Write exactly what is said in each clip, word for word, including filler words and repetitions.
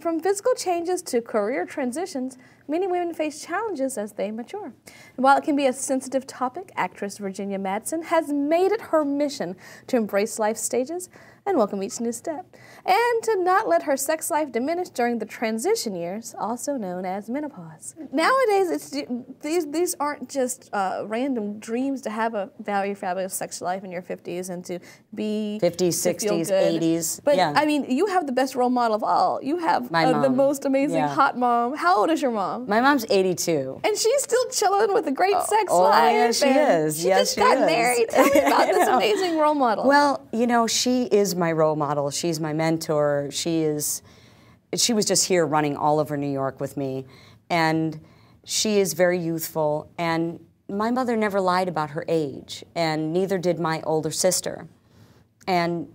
From physical changes to career transitions, many women face challenges as they mature. And while it can be a sensitive topic, actress Virginia Madsen has made it her mission to embrace life stages and welcome each new step, and to not let her sex life diminish during the transition years, also known as menopause. Nowadays, it's, these, these aren't just uh, random dreams to have a value, fabulous sex life in your fifties and to be fifties, sixties, eighties. But yeah. I mean, you have the best role model of all. You have My uh, mom. The most amazing yeah. hot mom. How old is your mom? My mom's eighty-two. And she's still chilling with a great oh, sex oh, life. Yeah, she is. She yes, just she got is. married. Tell me about this amazing role model. Well, you know, she is my role model. She's my mentor. She is, she was just here running all over New York with me. And she is very youthful. And my mother never lied about her age. And neither did my older sister. And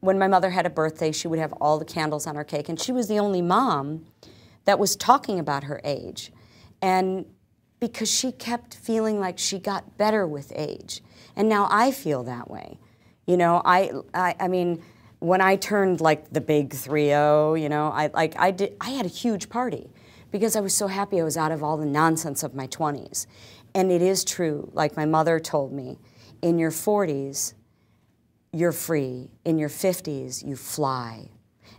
when my mother had a birthday, she would have all the candles on her cake, and she was the only mom that was talking about her age. And because she kept feeling like she got better with age. And now I feel that way. You know, I, I, I mean, when I turned like the big three oh, you know, I, like, I, did, I had a huge party because I was so happy I was out of all the nonsense of my twenties. And it is true, like my mother told me, in your forties, you're free. In your fifties, you fly.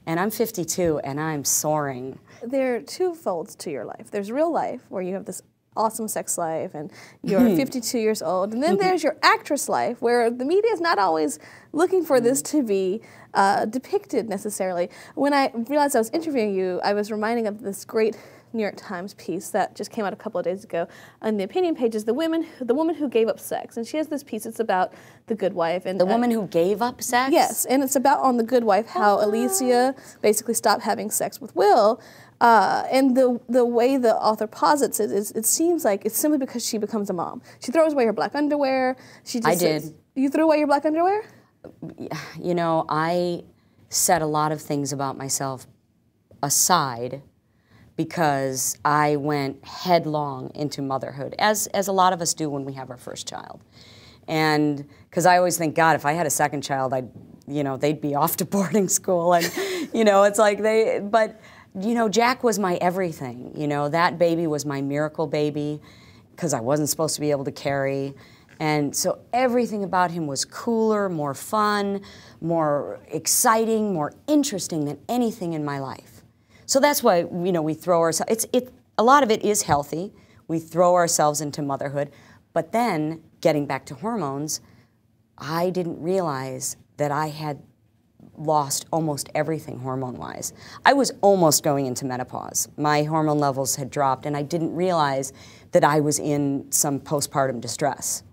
And I'm fifty-two, and I'm soaring. There are two folds to your life. There's real life, where you have this awesome sex life, and you're fifty-two years old. And then there's your actress life, where the media is not always looking for this to be uh, depicted, necessarily. When I realized I was interviewing you, I was reminding of this great New York Times piece that just came out a couple of days ago. On the opinion page is the women, the woman who gave up sex, and she has this piece. It's about the good wife and the uh, woman who gave up sex. Yes, and it's about on the good wife how oh. Alicia basically stopped having sex with Will, uh, and the the way the author posits it is it seems like it's simply because she becomes a mom. She throws away her black underwear. She just I did. Says, you threw away your black underwear? You know, I said a lot of things about myself aside, because I went headlong into motherhood, as, as a lot of us do when we have our first child. And because I always think, God, if I had a second child, I'd, you know, they'd be off to boarding school. And, you know, it's like they, but, you know, Jack was my everything. You know, that baby was my miracle baby, because I wasn't supposed to be able to carry. And so everything about him was cooler, more fun, more exciting, more interesting than anything in my life. So that's why, you know, we throw ourselves, it's, it, a lot of it is healthy. We throw ourselves into motherhood. But then, getting back to hormones, I didn't realize that I had lost almost everything hormone-wise. I was almost going into menopause. My hormone levels had dropped, and I didn't realize that I was in some postpartum distress.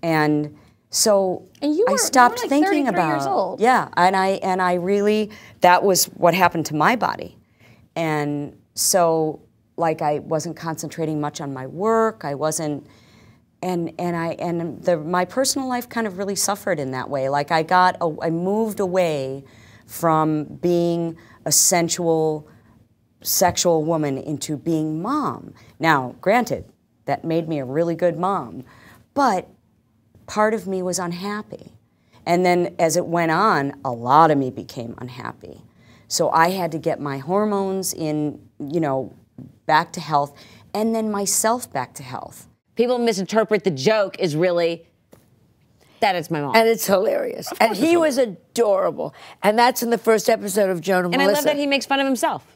And so and you were, I stopped you were like thinking about, years old. yeah, and I, and I really, that was what happened to my body. And so, like, I wasn't concentrating much on my work. I wasn't, and and I and the, my personal life kind of really suffered in that way. Like, I got, a, I moved away from being a sensual, sexual woman into being mom. Now, granted, that made me a really good mom, but part of me was unhappy. And then, as it went on, a lot of me became unhappy. So I had to get my hormones in, you know, back to health, and then myself back to health. People misinterpret the joke is really that it's my mom. And it's hilarious. And he was adorable. And that's in the first episode of Joan and Melissa. And I love that he makes fun of himself.